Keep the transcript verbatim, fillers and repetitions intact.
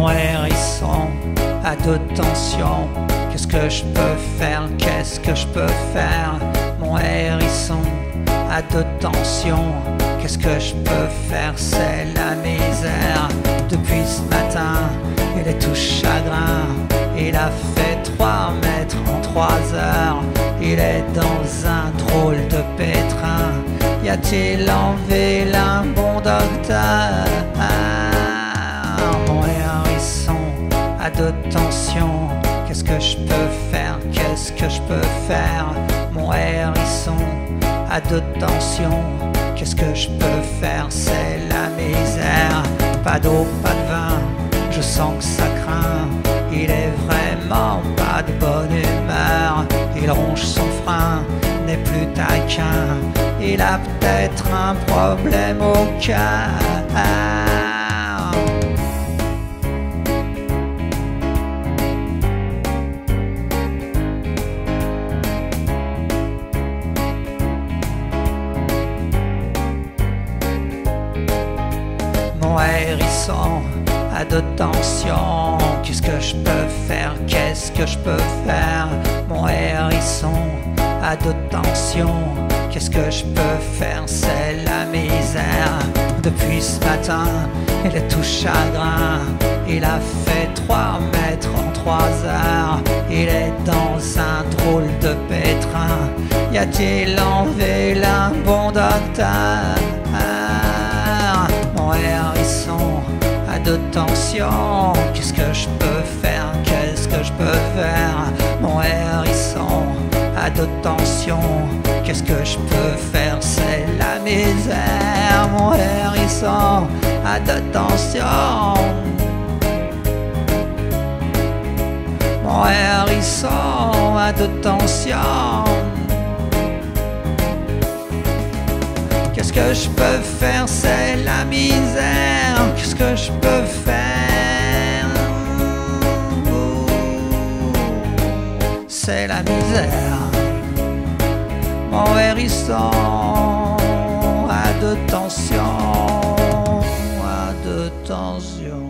mon hérisson à deux tensions. Qu'est-ce que je peux faire? Qu'est-ce que je peux faire? Mon hérisson à deux tensions. Qu'est-ce que je peux faire? C'est la misère. Depuis ce matin, il est tout chagrin. Il a fait trois mètres en trois heures. Il est dans un drôle de pétrin. Y a-t-il en ville un bon docteur? Mon hérisson à deux tensions. Qu'est-ce que je peux faire? Qu'est-ce que je peux faire? Mon hérisson à deux tensions. Qu'est-ce que je peux faire? C'est la misère. Pas d'eau, pas de vin, je sens que ça craint. Il est vraiment pas de bonne humeur. Il ronge son frein, n'est plus taquin. Il a peut-être un problème au cœur. Mon hérisson à deux tensions. Qu'est-ce que je peux faire? Qu'est-ce que je peux faire? Mon hérisson à deux tensions. Qu'est-ce que je peux faire? C'est la misère. Depuis ce matin, il est tout chagrin. Il a fait trois mètres en trois heures. Il est dans un drôle de pétrin. Y a-t-il en ville un bon docteur? Mon hérisson à deux tensions. Qu'est-ce que je peux faire? Qu'est-ce que je peux faire? Mon hérisson à deux tensions. Qu'est-ce que je peux faire? C'est la misère. Mon hérisson à deux tensions. Mon hérisson à deux tensions. Qu'est-ce que je peux faire? C'est la misère. Qu'est-ce que je peux faire? C'est la misère. Mon hérisson à deux tensions, à deux tensions.